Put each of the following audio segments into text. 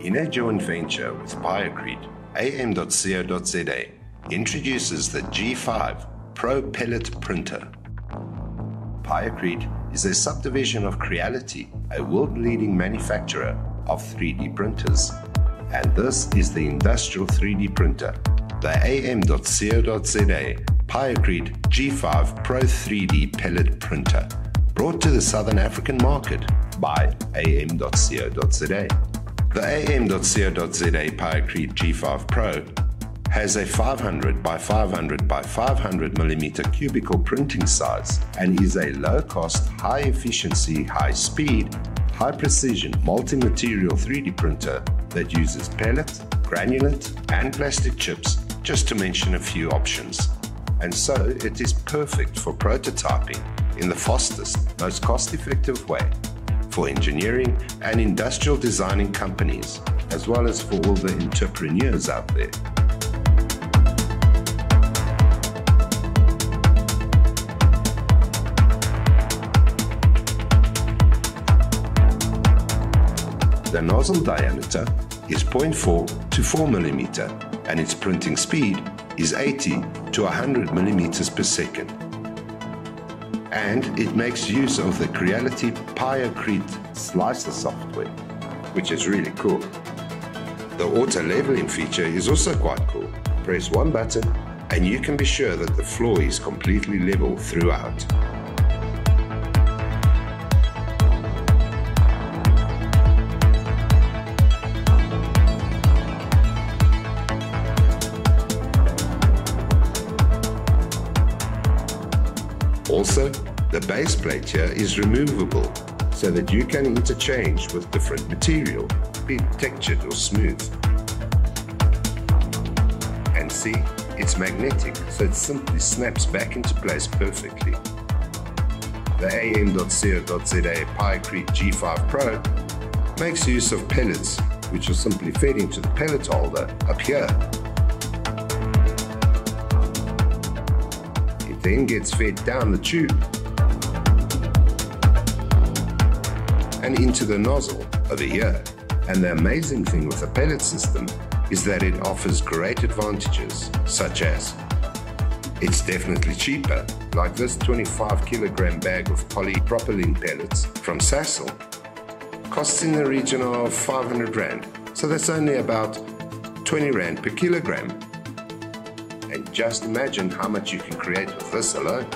In a joint venture with Piocreat, AM.co.za introduces the G5-PRO pellet printer. Piocreat is a subdivision of Creality, a world-leading manufacturer of 3D printers. And this is the industrial 3D printer, the AM.co.za Piocreat G5-PRO 3D pellet printer, brought to the Southern African market by AM.co.za. The AM.co.za Piocreat G5-PRO has a 500 by 500 by 500 mm cubicle printing size and is a low-cost, high-efficiency, high-speed, high-precision multi-material 3D printer that uses pellet, granulate and plastic chips, just to mention a few options. And so it is perfect for prototyping in the fastest, most cost-effective way for engineering and industrial designing companies, as well as for all the entrepreneurs out there. The nozzle diameter is 0.4 to 4 mm and its printing speed is 80 to 100 mm per second. And it makes use of the Creality Pyram Slicer software, which is really cool. The auto-leveling feature is also quite cool. Press one button and you can be sure that the floor is completely level throughout. Also, the base plate here is removable so that you can interchange with different material, be it textured or smooth. And see, it's magnetic, so it simply snaps back into place perfectly. The AM.co.za Piocreat G5-PRO makes use of pellets, which are simply fed into the pellet holder up here. Then gets fed down the tube and into the nozzle over here. And the amazing thing with the pellet system is that it offers great advantages, such as it's definitely cheaper, like this 25-kilogram bag of polypropylene pellets from Sasol costs in the region of 500 Rand, so that's only about 20 Rand per kilogram. And just imagine how much you can create with this alone.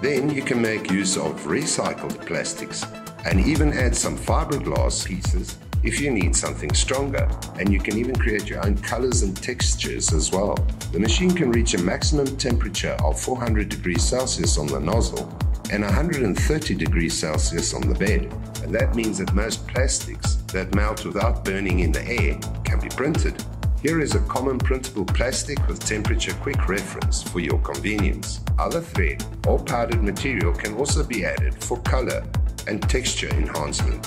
Then you can make use of recycled plastics and even add some fiberglass pieces if you need something stronger. And you can even create your own colors and textures as well. The machine can reach a maximum temperature of 400 degrees Celsius on the nozzle and 130 degrees Celsius on the bed. And that means that most plastics that melt without burning in the air can be printed. Here is a common printable plastic with temperature quick reference for your convenience. Other thread or powdered material can also be added for color and texture enhancement.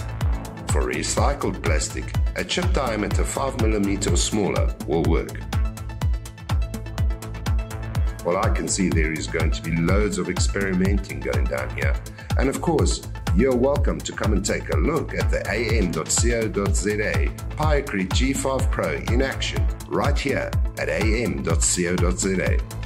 For recycled plastic, a chip diameter 5 mm or smaller will work. Well, I can see there is going to be loads of experimenting going down here. And of course, you're welcome to come and take a look at the AM.co.za Piocreat G5-PRO in action right here at AM.co.za.